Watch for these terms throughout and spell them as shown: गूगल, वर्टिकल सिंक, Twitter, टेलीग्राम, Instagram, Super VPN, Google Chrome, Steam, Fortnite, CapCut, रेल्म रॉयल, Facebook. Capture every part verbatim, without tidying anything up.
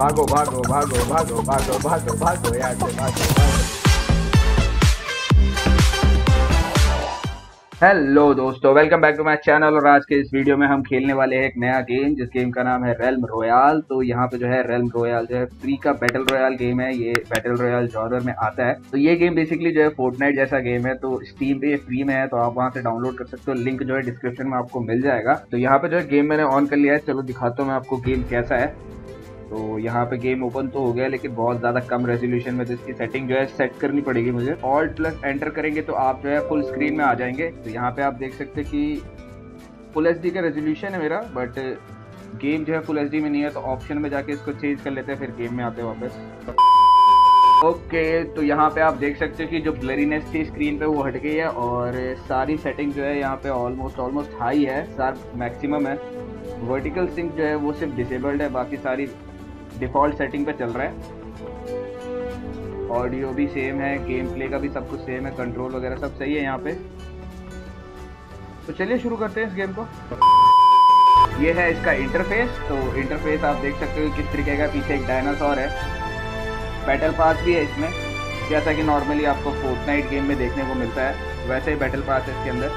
भागो भागो भागो भागो भागो भागो भागो यार से भागो। हेलो दोस्तों, welcome back to my channel. और आज के इस वीडियो में हम खेलने वाले हैं एक नया गेम, जिस गेम का नाम है रेल्म रॉयल। तो यहाँ पे जो है रेल्म रॉयल जो है फ्री का बैटल रॉयल गेम है। ये बैटल रॉयल जॉनर में आता है। तो ये गेम बेसिकली जो है फोर्टनाइट जैसा गेम है। तो स्टीम पे ये फ्री में है, तो आप वहाँ से डाउनलोड कर सकते हो। लिंक जो है डिस्क्रिप्शन में आपको मिल जाएगा। तो यहाँ पे जो है गेम मैंने ऑन कर लिया है। चलो दिखाता हूँ मैं आपको गेम कैसा है। तो यहाँ पे गेम ओपन तो हो गया, लेकिन बहुत ज़्यादा कम रेजोल्यूशन में, तो इसकी सेटिंग जो है सेट करनी पड़ेगी मुझे। ऑल्ट प्लस एंटर करेंगे तो आप जो है फुल स्क्रीन में आ जाएंगे। तो यहाँ पे आप देख सकते हैं कि फुल एच डी का रेजोल्यूशन है मेरा, बट गेम जो है फुल एच डी में नहीं है। तो ऑप्शन में जाके इसको चेंज कर लेते हैं, फिर गेम में आते हैं वापस। ओके, तो यहाँ पर आप देख सकते हो कि जो ब्लरीनेस थी स्क्रीन पर वो हट गई है, और सारी सेटिंग जो है यहाँ पर ऑलमोस्ट ऑलमोस्ट हाई है, शार्प मैक्सिमम है। वर्टिकल सिंक जो है वो सिर्फ डिसेबल्ड है, बाकी सारी डिफ़ॉल्ट सेटिंग पे चल रहा है। ऑडियो भी सेम है, गेम प्ले का भी सब कुछ सेम है, कंट्रोल वगैरह सब सही है यहाँ पे। तो चलिए शुरू करते हैं इस गेम को। ये है इसका इंटरफेस। तो इंटरफेस आप देख सकते हो किस तरीके का, पीछे एक डायनासोर है। बैटल पास भी है इसमें, जैसा कि नॉर्मली आपको फोर्टनाइट गेम में देखने को मिलता है, वैसे ही बैटल पास है इसके अंदर।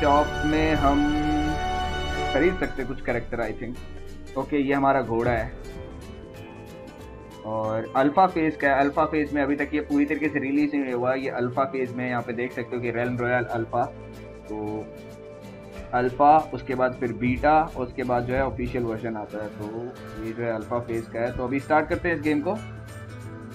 शॉप में हम खरीद सकते कुछ कैरेक्टर, आई थिंक। ओके, ये हमारा घोड़ा है और अल्फा फेज का है। अल्फा फेज में अभी तक ये पूरी तरीके से रिलीज नहीं हुआ। ये अल्फा फेज में यहाँ पे देख सकते हो कि रेल्म रॉयल अल्फा, तो अल्फा उसके बाद फिर बीटा, और उसके बाद जो है ऑफिशियल वर्जन आता है। तो ये जो है अल्फा फेज का है। तो अभी स्टार्ट करते हैं इस गेम को।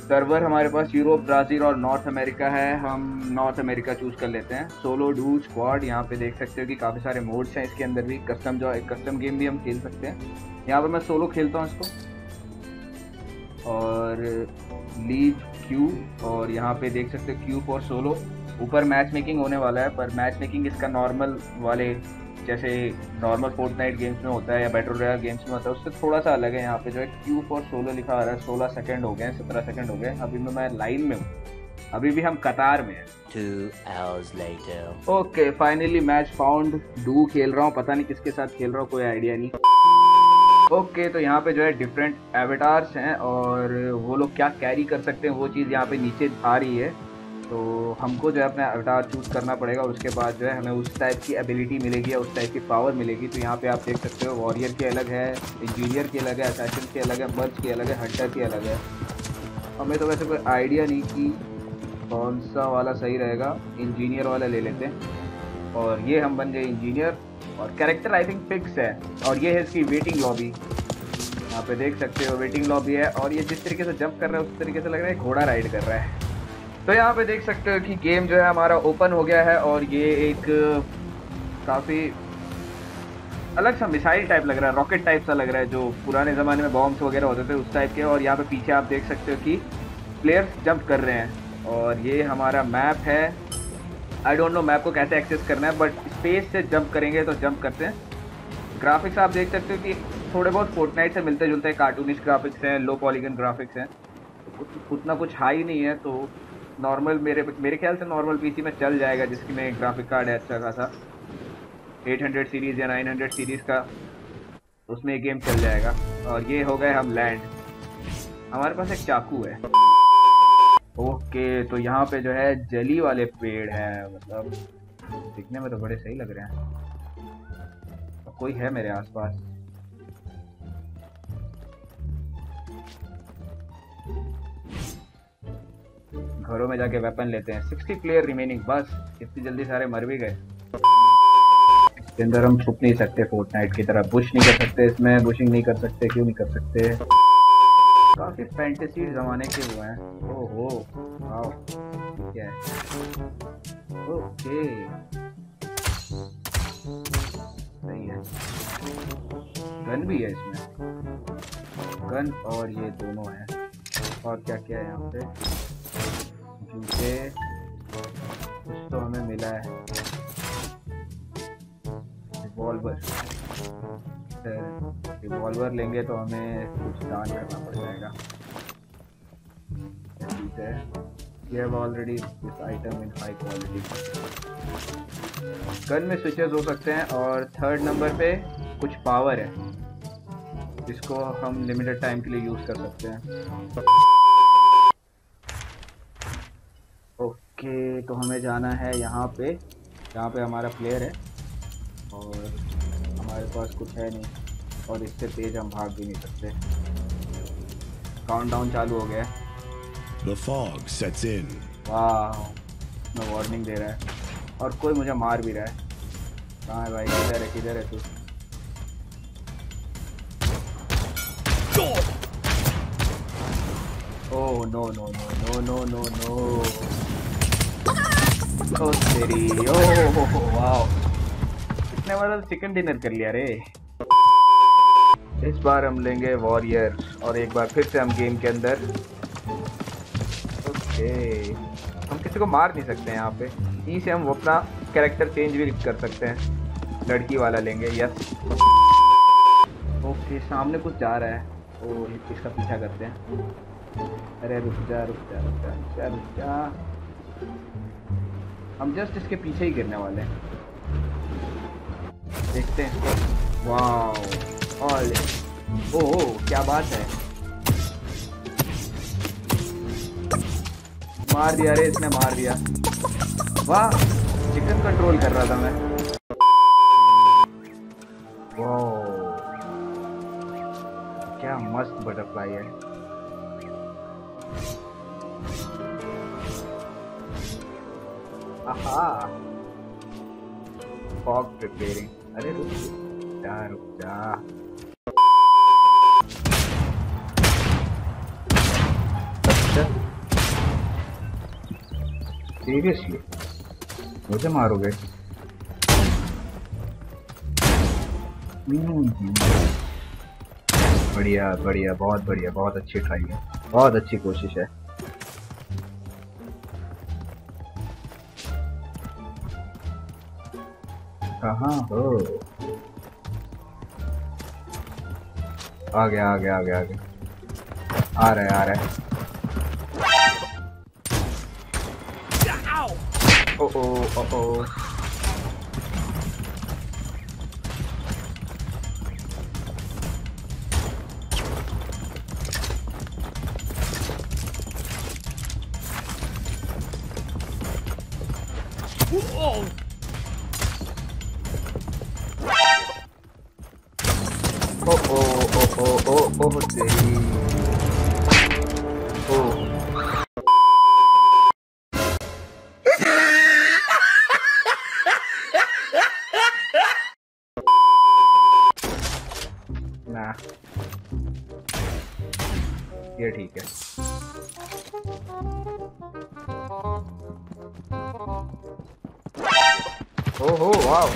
सर्वर हमारे पास यूरोप, ब्राज़ील और नॉर्थ अमेरिका है। हम नॉर्थ अमेरिका चूज़ कर लेते हैं। सोलो, डू, स्क्वाड, यहाँ पे देख सकते हो कि काफ़ी सारे मोड्स हैं इसके अंदर भी। कस्टम जो एक कस्टम गेम भी हम खेल सकते हैं। यहाँ पे मैं सोलो खेलता हूँ इसको। और लीड क्यू, और यहाँ पे देख सकते हो क्यू फॉर सोलो। ऊपर मैच मेकिंग होने वाला है, पर मैच मेकिंग इसका नॉर्मल वाले जैसे नॉर्मल फोर्टनाइट गेम्स में होता है या बैटल रॉयल गेम्स में होता है उससे थोड़ा सा अलग है। यहाँ पे जो है क्यू फॉर सोलो लिखा आ रहा है। सोलह सेकंड हो गए हैं, सत्रह सेकंड हो गए। अभी मैं मैं लाइन में हूँ, अभी भी हम कतार में हैं। Two hours later. Okay, finally match found. डू खेल रहा हूँ, पता नहीं किसके साथ खेल रहा हूँ, कोई आइडिया नहीं। ओके, तो यहाँ पे जो है डिफरेंट एवेटार्स हैं और वो लोग क्या कैरी कर सकते हैं वो चीज़ यहाँ पे नीचे आ रही है। तो हमको जो है अपना अवतार चूज़ करना पड़ेगा, उसके बाद जो है हमें उस टाइप की एबिलिटी मिलेगी या उस टाइप की पावर मिलेगी। तो यहाँ पे आप देख सकते हो वॉरियर की अलग है, इंजीनियर की अलग है, असैसिन की अलग है, मर्च की अलग है, हंटर की अलग है। हमें तो वैसे कोई आइडिया नहीं कि कौन सा वाला सही रहेगा। इंजीनियर वाला ले लेते हैं, और ये हम बन गए इंजीनियर। और कैरेक्टर आई थिंक फिक्स है। और ये है इसकी वेटिंग लॉबी, यहाँ पर देख सकते हो वेटिंग लॉबी है। और ये जिस तरीके से जंप कर रहा है उस तरीके से लग रहा है घोड़ा राइड कर रहा है। तो यहाँ पे देख सकते हो कि गेम जो है हमारा ओपन हो गया है। और ये एक काफ़ी अलग सा मिसाइल टाइप लग रहा है, रॉकेट टाइप सा लग रहा है, जो पुराने ज़माने में बॉम्ब्स वगैरह होते थे उस टाइप के। और यहाँ पे पीछे आप देख सकते हो कि प्लेयर्स जंप कर रहे हैं। और ये हमारा मैप है। आई डोंट नो मैप को कैसे एक्सेस करना है, बट स्पेस से जंप करेंगे तो जंप करते हैं। ग्राफिक्स आप देख सकते हो कि थोड़े बहुत फोर्टनाइट से मिलते जुलते हैं। कार्टूनिश ग्राफिक्स हैं, लो पॉलीगन ग्राफिक्स हैं, उतना कुछ हाई नहीं है। तो नॉर्मल मेरे मेरे ख्याल से नॉर्मल पीसी में चल जाएगा, जिसकी में ग्राफिक कार्ड है अच्छा खासा, एट हंड्रेड सीरीज़ या नाइन हंड्रेड सीरीज़ का, उसमें ये गेम चल जाएगा। और ये हो गए हम लैंड। हमारे पास एक चाकू है। ओके, तो यहाँ पे जो है जली वाले पेड़ हैं, मतलब दिखने में तो बड़े सही लग रहे हैं। तो कोई है मेरे आसपास? घरों में जाके वेपन लेते हैं। Sixty player remaining. बस इतनी जल्दी सारे मर भी गए। इसके अंदर हम छुप नहीं सकते फोर्टनाइट की तरह, बुश नहीं कर सकते इसमें, बुशिंग नहीं कर सकते। क्यों नहीं कर सकते? काफी फैंटेसी जमाने के हुए हैं। ओहो, वाओ, ठीक है। ओके, सही है। गन भी है इसमें, गन और ये दोनों है। और क्या क्या है यहाँ पे? जूते कुछ तो हमें मिला है। रिवॉल्वर, रिवॉल्वर लेंगे तो हमें कुछ दान करना पड़ जाएगा। ठीक है, you have already this item in high quality. Gun में स्विचेस हो सकते हैं। और थर्ड नंबर पे कुछ पावर है जिसको हम लिमिटेड टाइम के लिए यूज कर सकते हैं। ओके, तो हमें जाना है यहाँ पे, यहाँ पे हमारा प्लेयर है और हमारे पास कुछ है नहीं और इससे तेज हम भाग भी नहीं सकते। काउंटडाउन चालू हो गया है। The fog sets in. वाह, मैं वार्निंग दे रहा है और कोई मुझे मार भी रहा है। कहाँ है भाई? किधर है किधर है तू? Oh no no no no no no ओ तेरी। ओह वाओ, कितने बार चिकन डिनर कर लिया रे। इस बार हम लेंगे वॉरियर और एक बार फिर से हम गेम के अंदर। ओके, हम किसी को मार नहीं सकते हैं यहाँ पे। यहीं से हम अपना कैरेक्टर चेंज भी कर सकते हैं। लड़की वाला लेंगे। यस। ओके, सामने कुछ जा रहा है। ओ, इसका पीछा करते हैं। अरे रुक जा रुक जा रुक जा रुक जा रुक जा। हम जस्ट इसके पीछे ही गिरने वाले हैं। देखते हैं। वाह, ऑल। ओह क्या बात है, मार दिया रे, इसने मार दिया। वाह, चिकन कंट्रोल कर रहा था मैं। वाह, क्या मस्त बटरफ्लाई है। आहा, फॉग प्रिपेयरिंग। अरे रुक जा रुक जा। सीरियसली मुझे मारोगे? बढ़िया बढ़िया, बहुत बढ़िया, बहुत अच्छी ट्राई है, बहुत अच्छी कोशिश है। कहाँ हो? आ गया आ गया आ गया आ गया। आ रहा है आ रहा है। ओ ओ ओ ओ ओ ओ ओ। ये ठीक है। ओहो वाव,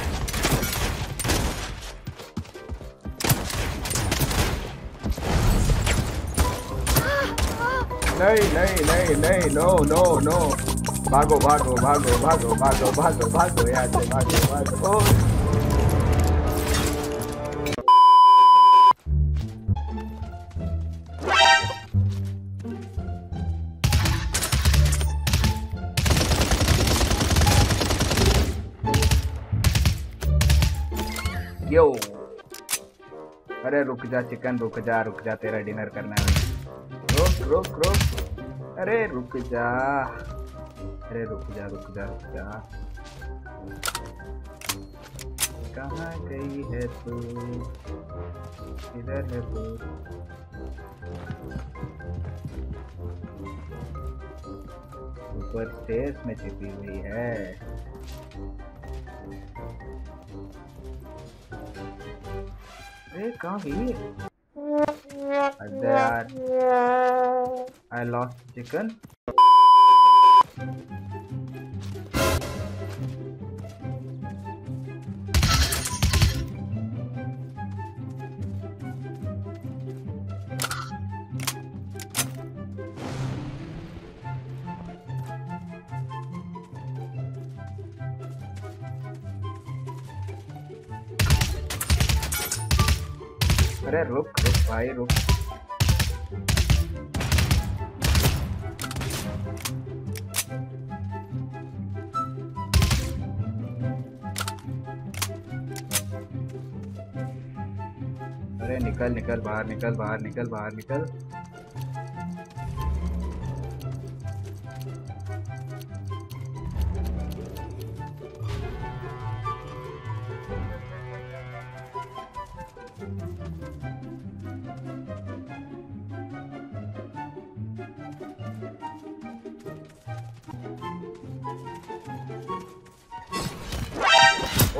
नहीं नहीं नहीं नहीं, नो नो नो, भागो भागो भागो भागो भागो भागो भागो यार, भागो भागो। यो, अरे रुक जा चिकन, रुक जा रुक जा, तेरा डिनर करना है। रुक रुक रुक, अरे रुक जा, अरे रुक जा रुक जा रुक जा। कहाँ गई है तू? इधर है तू। ऊपर स्टेज में छिपी हुई है। अरे कहाँ गई? अरे यार, आई लॉस्ट चिकन। अरे रुक रुक भाई रुक। अरे निकल निकल बाहर निकल बाहर निकल बाहर निकल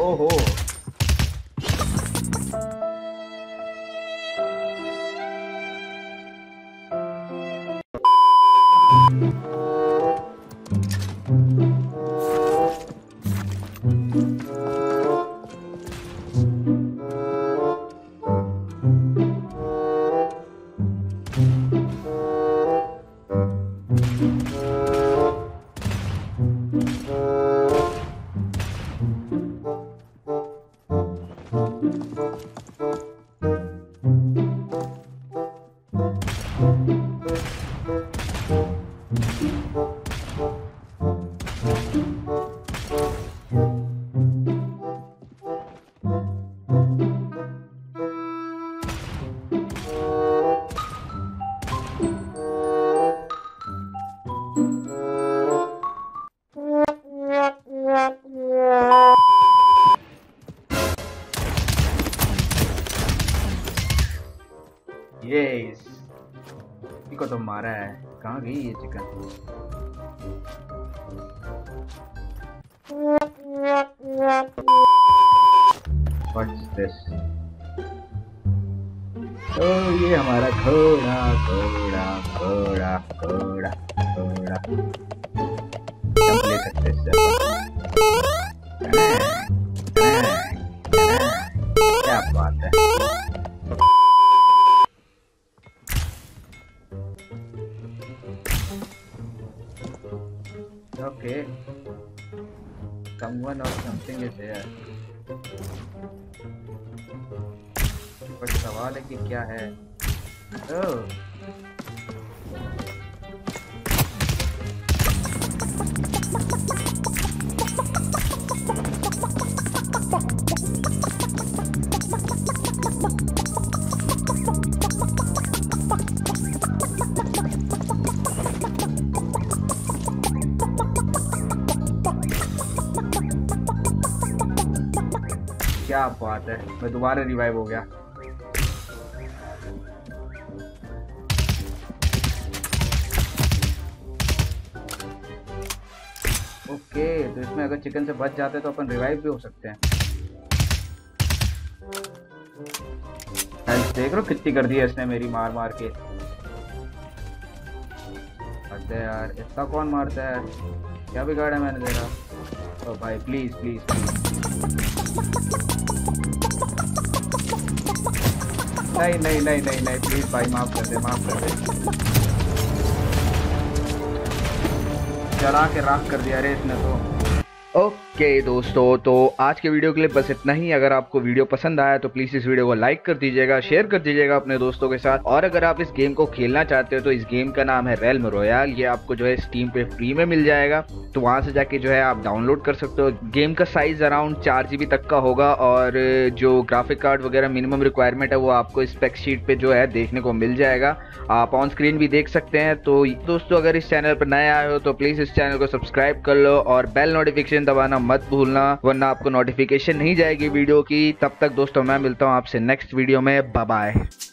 ओहो को तो मारा है। कहाँ गई ये चिकन? What's this? ओ ये हमारा घोड़ा घोड़ा घोड़ा घोड़ा घोड़ा ले सकते हैं। क्या बात है? Okay, someone or something is there. पर सवाल है कि क्या है? Oh. क्या बात है, मैं दोबारा रिवाइव हो गया। ओके, तो इसमें अगर चिकन से बच जाते तो अपन रिवाइव भी हो सकते हैं। देख लो कितनी कर दी है इसने मेरी मार मार के। अरे यार इतना कौन मारता है? क्या बिगाड़ा मैंने तेरा? ओ भाई प्लीज प्लीज प्लीज नहीं नहीं नहीं नहीं नहीं प्लीज भाई माफ कर दे माफ कर दे। जला के राख कर दिया रे इसने तो। ओके okay, दोस्तों तो आज के वीडियो के लिए बस इतना ही। अगर आपको वीडियो पसंद आया तो प्लीज़ इस वीडियो को लाइक कर दीजिएगा, शेयर कर दीजिएगा अपने दोस्तों के साथ। और अगर आप इस गेम को खेलना चाहते हो तो इस गेम का नाम है रेल्म रॉयल। ये आपको जो है स्टीम पे फ्री में मिल जाएगा, तो वहाँ से जाके जो है आप डाउनलोड कर सकते हो। गेम का साइज अराउंड चार जी बी तक का होगा और जो ग्राफिक कार्ड वगैरह मिनिमम रिक्वायरमेंट है वो आपको स्पेक शीट पे जो है देखने को मिल जाएगा। आप ऑन स्क्रीन भी देख सकते हैं। तो दोस्तों अगर इस चैनल पर नए आए हो तो प्लीज़ इस चैनल को सब्सक्राइब कर लो और बेल नोटिफिकेशन दबाना मत भूलना, वरना आपको नोटिफिकेशन नहीं जाएगी वीडियो की। तब तक दोस्तों मैं मिलता हूँ आपसे नेक्स्ट वीडियो में। Bye bye.